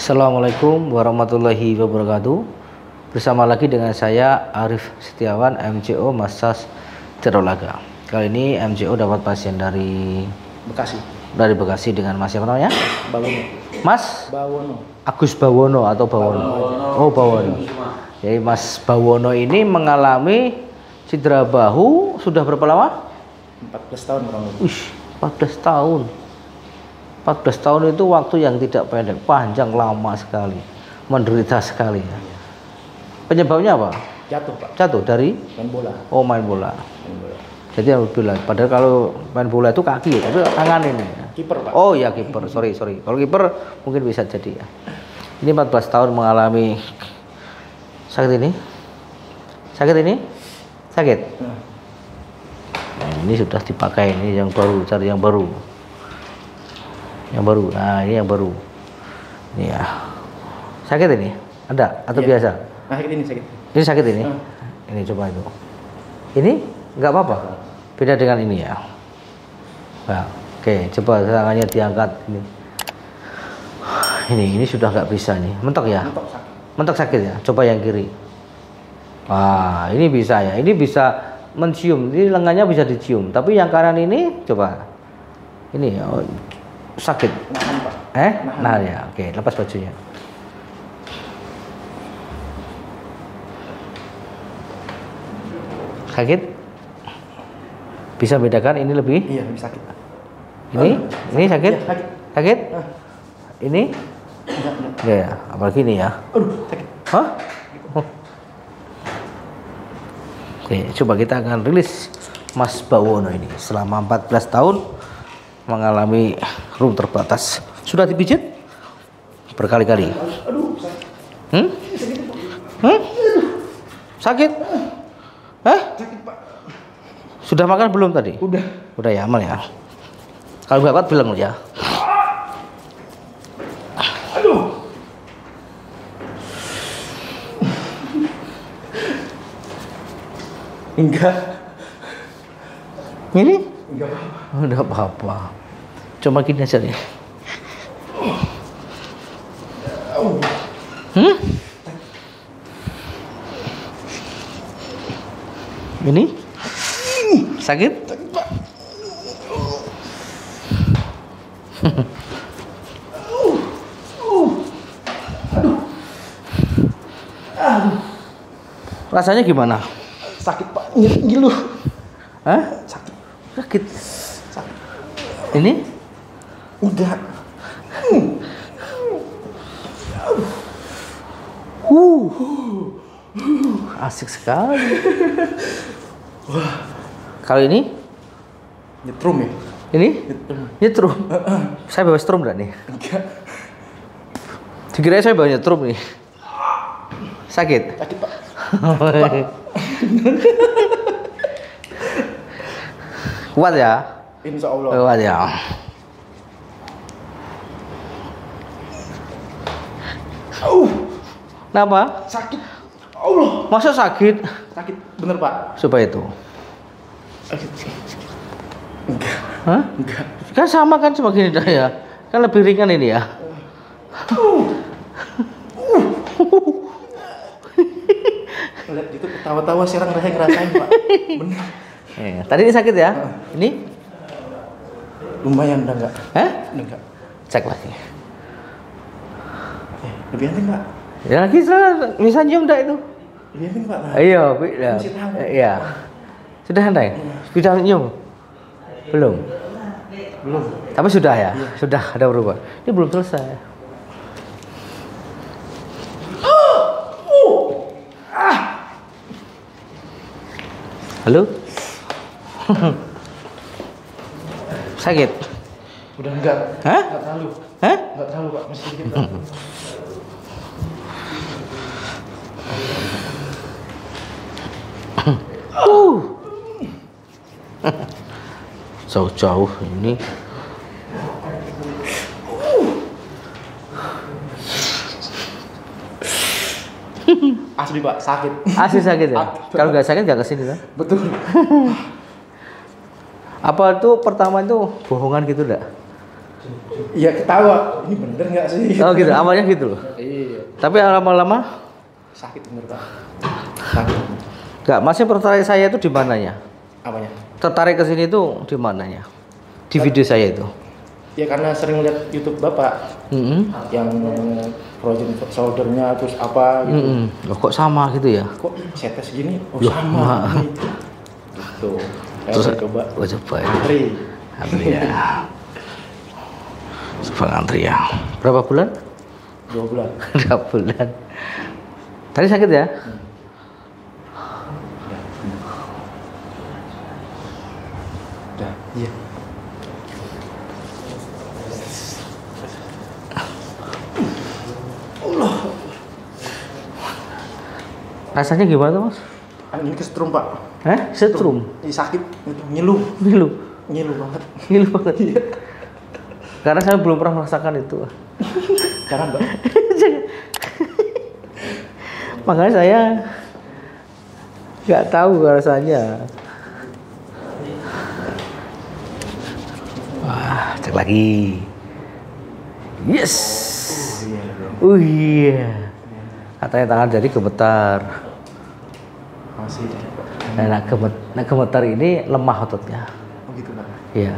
Assalamualaikum warahmatullahi wabarakatuh. Bersama lagi dengan saya Arif Setiawan, MCO Masas Terolaga. Kali ini MCO dapat pasien dari Bekasi. Dari Bekasi dengan Mas siapa namanya? Bawono. Mas? Bawono. Agus Bawono atau Bawono? Bawono. Oh, Bawono. Jadi Mas Bawono ini mengalami cedera bahu sudah berapa lama? 14 tahun kurang lebih. 14 tahun. 14 tahun itu waktu yang tidak pendek, panjang, lama sekali, menderita sekali. Penyebabnya apa? Jatuh, Pak. Jatuh dari? Main bola. Oh, main bola. Main bola. Jadi alhamdulillah. Padahal kalau main bola itu kaki, tapi tangan ini. Kiper, Pak. Oh ya, kiper. Sorry. Kalau kiper mungkin bisa jadi ya. Ini 14 tahun mengalami sakit ini. Sakit. Nah, ini sudah dipakai, ini yang baru, cari yang baru. Nah ini yang baru ini ya. Sakit ini? Ada? Atau iya. Biasa? Nah, sakit ini? Ini coba itu. Ini nggak apa-apa? Beda dengan ini ya. Nah, oke, coba tangannya diangkat ini. Ini sudah nggak bisa nih. Mentok ya? Mentok sakit ya? Coba yang kiri. Wah, ini bisa ya. Ini bisa mencium, ini lengannya bisa dicium. Tapi yang kanan ini coba. Ini ya. Oh. Sakit, nah ya, oke, lepas bajunya. Sakit, bisa bedakan ini lebih? Iya, lebih sakit. Ini sakit, sakit. Ini, ya, apalagi ini ya. Aduh, sakit. Hah? Oke, coba kita akan rilis Mas Bawono ini selama 14 tahun mengalami room terbatas. Sudah dipijit berkali-kali. Sakit? Sudah makan belum tadi? Udah ya, aman ya. Kalau nggak kuat bilang ya. Aduh. Enggak. Ini? Enggak apa-apa. Cuma gini aja nih. Ini? Sakit? Sakit, Pak. Aduh. Rasanya gimana? Sakit, Pak. Ngilu. Hah? Sakit. Ini? Udah. Asik sekali. Wah. Kalau ini? Nyetrum ya? Ini? Nyetrum. Saya bebas nyetrum enggak nih? Enggak. Dikira saya bebas nyetrum nih. Sakit? Sakit, Pak. Kuat ya? Insya Allah. Kuat ya. Kenapa? Sakit. Allah. Masa sakit? Sakit, bener Pak. Supaya itu. Sakit. Enggak. Hah? Enggak. Kan sama kan cuma gini dah ya. Kan lebih ringan ini ya. Lihat itu ketawa-tawa serang rahang ngerasain Pak. Bener. Tadi ini sakit ya? Ini? Lumayan udah enggak. Hah? Enggak. Cek lagi. Lebih aneh Pak. Ya lagi salah, bisa nyium enggak itu? Iya kan Pak. Iya, ya. Iya. Sudah handai? Sudah nyium? Belum. Belum. Tapi sudah ya? Iya. Sudah ada berubah. Ini belum selesai. Halo? Sakit? Udah enggak. Hah? Enggak terlalu. Hah? Enggak terlalu Pak, masih sedikit Pak. Jauh-jauh ini. Asli Pak, sakit. Asli sakit ya? Kalau nggak sakit nggak kesini kan? Betul. Apa itu pertama itu bohongan gitu enggak? Iya ketawa, ini bener nggak sih? Oh gitu, awalnya gitu loh. Iya. Tapi lama-lama sakit bener Pak. Sakit. Enggak, masih tertarik saya itu di mananya? Apanya? Tertarik ke sini itu di mananya? Di video saya itu. Ya karena sering lihat YouTube Bapak. Yang project soldernya terus apa gitu. Loh, kok sama gitu ya? Kok setnya segini? Oh loh, sama. Gitu. Terus coba. Gua coba ya. Antri ya. Sebang antri ya. Berapa bulan? 2 bulan. 2 bulan. Tadi sakit ya? Udah. Iya. Allah. Rasanya gimana tuh, Mas? Angin kesetrum, Pak. Hah? Setrum. Sakit, ngilu. Ngilu banget. Ngilu banget. Iya. Karena saya belum pernah merasakan itu. Jangan, Mbak. Makanya saya nggak tahu rasanya. Wah, cek lagi. Yes. Oh iya. Katanya tangan jadi gemetar. Masih. Nah, gemetar ini lemah ototnya. Oh gitu, Pak. Iya.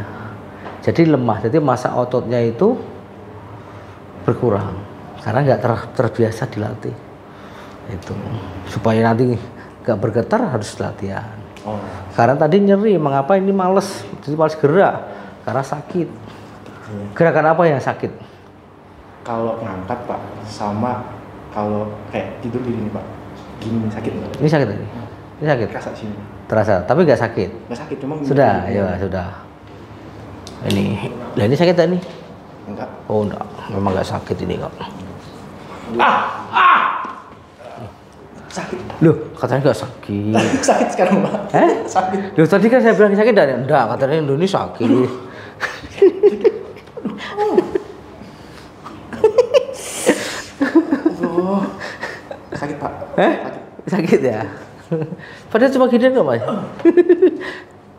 Jadi lemah, jadi massa ototnya itu berkurang karena nggak terbiasa dilatih itu. Supaya nanti nggak bergetar harus latihan. Oh. Karena tadi nyeri, mengapa ini males, jadi males gerak karena sakit. Gerakan apa yang sakit? Kalau ngangkat Pak, sama kalau kayak tidur gini Pak, gini sakit. Ini sakit tadi? Ini sakit. Terasa sini. Terasa, tapi nggak sakit. Nggak sakit, cuma sudah, ya sudah. Ini sakit tak nih? Enggak. Oh enggak, memang enggak sakit ini kok. Sakit. Loh, katanya enggak sakit. Sakit sekarang Pak. Sakit. Loh tadi kan saya bilang sakit dan enggak, katanya Indonesia sakit. Oh. Sakit Pak. Sakit ya. Padahal cuma gini enggak Mas.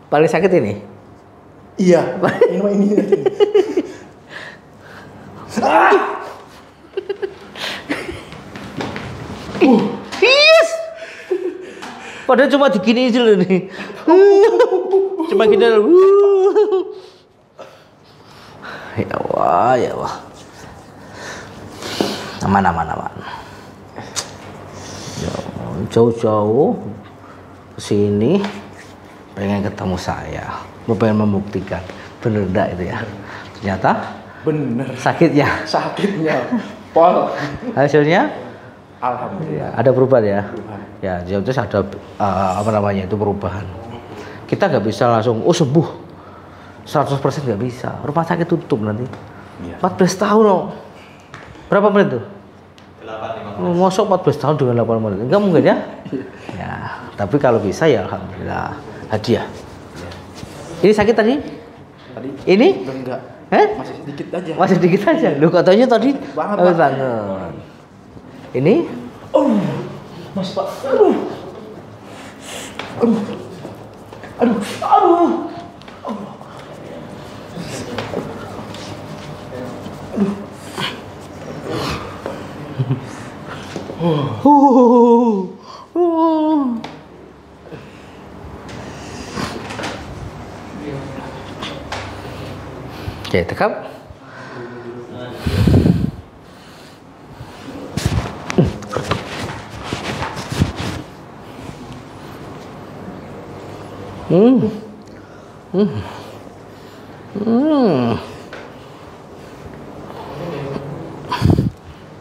Paling sakit ini. Iya, ini. Yes. Padahal cuma begini aja loh nih. Cuma gini loh. Ya Allah, ya Allah. Aman. Jauh-jauh kesini pengen ketemu saya. Mau pengen membuktikan bener enggak itu ya? Ternyata bener. Sakitnya pol. Hasilnya alhamdulillah ada perubahan ya. Ya jadi terus ada itu perubahan. Kita nggak bisa langsung sembuh 100% nggak bisa. Rumah sakit tutup nanti. Iya. 14 tahun loh. Berapa menit tuh? 8.15. Ngosok 14 tahun dengan 8 menit. Enggak mungkin ya? Ya tapi kalau bisa ya alhamdulillah hadiah. Ini sakit tadi? Ini? Enggak. Masih sedikit aja. Lu katanya tadi banget. Ini? Mas Pak. Aduh. Oke, tekap.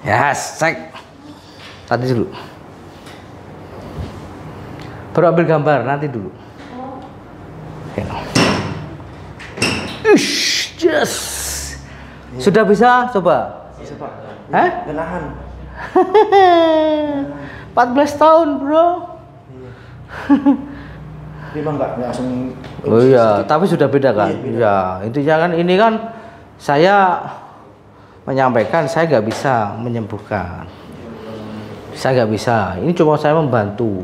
Ya, cek. Tadi dulu. Baru ambil gambar nanti dulu. Ya. Yes. Ya. Sudah bisa coba? Bisa Pak. Menahan. 14 tahun, Bro. Iya. Memang enggak langsung. Oh iya, tapi sudah beda kan? Iya, intinya kan ini kan saya menyampaikan saya nggak bisa menyembuhkan. Saya nggak bisa. Ini cuma saya membantu.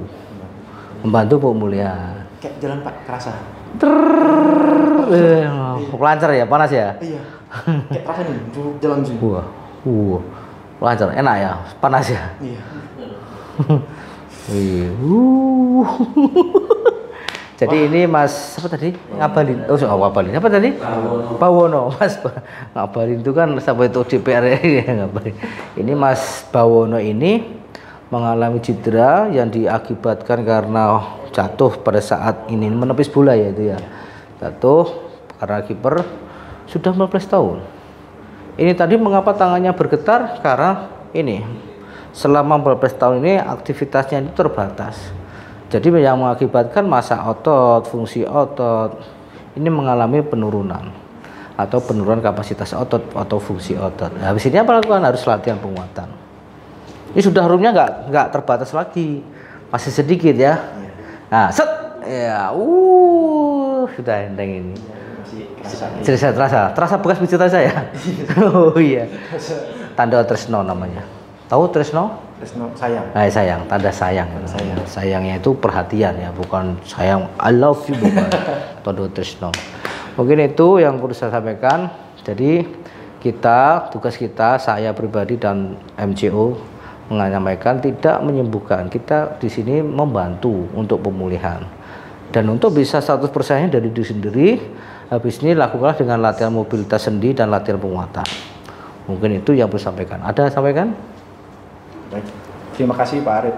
Membantu pemulihan. Kayak jalan Pak, kerasa. Pelancar ya, panas ya? Iya. Kayak terasa nih, jalan sini. Lancar, enak ya, panas ya. Iya. Jadi ini Mas apa tadi ngabalin? Oh, ngabalin. Apa tadi? Bawono. Mas ngabalin itu kan sampai itu DPR ya ngabalin. Ini Mas Bawono ini mengalami cedera yang diakibatkan karena jatuh pada saat ini menepis bola ya itu ya. Jatuh karena kiper sudah 15 tahun. Ini tadi mengapa tangannya bergetar karena ini selama 15 tahun ini aktivitasnya itu terbatas. Jadi yang mengakibatkan massa otot, fungsi otot ini mengalami penurunan atau penurunan kapasitas otot atau fungsi otot. Nah, habis ini apa lakukan? Harus latihan penguatan. Ini sudah roomnya nggak terbatas lagi, masih sedikit ya. Nah, set, ya, sudah enteng ini. Cerita terasa bekas pijitan saya. Oh iya, tanda Trisno namanya. Tahu Trisno? Sayang. Nah, sayang, tanda sayang. Sayang. Sayangnya itu perhatian ya, bukan sayang I love you bukan. Todo Trisno. Mungkin itu yang perlu saya sampaikan. Jadi kita, tugas kita, saya pribadi dan MCO menyampaikan tidak menyembuhkan. Kita di sini membantu untuk pemulihan. Dan untuk bisa 100% dari diri sendiri, habis ini lakukanlah dengan latihan mobilitas sendi dan latihan penguatan. Mungkin itu yang perlu saya sampaikan. Ada sampaikan? Baik. Terima kasih Pak Arif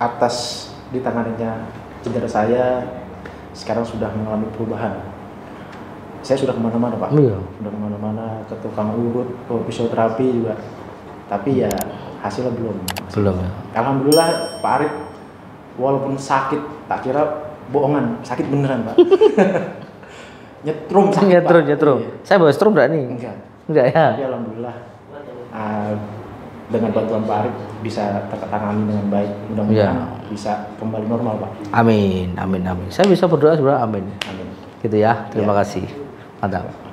atas ditanganinya cedera saya. Sekarang sudah mengalami perubahan. Saya sudah kemana-mana Pak. Iya. Sudah kemana-mana ke tukang urut, fisioterapi juga. Tapi ya hasilnya belum. Alhamdulillah Pak Arif walaupun sakit, tak kira bohongan, sakit beneran Pak. Nyetrum sakit Pak. Nyetrum. Iya. Saya bawa strum enggak nih? Enggak ya. Tapi alhamdulillah dengan bantuan Pak Arif bisa tertangani dengan baik, mudah-mudahan bisa kembali normal Pak. Amin, amin, amin. Saya bisa berdoa sebenarnya, amin. Gitu ya. Terima kasih. Mantap.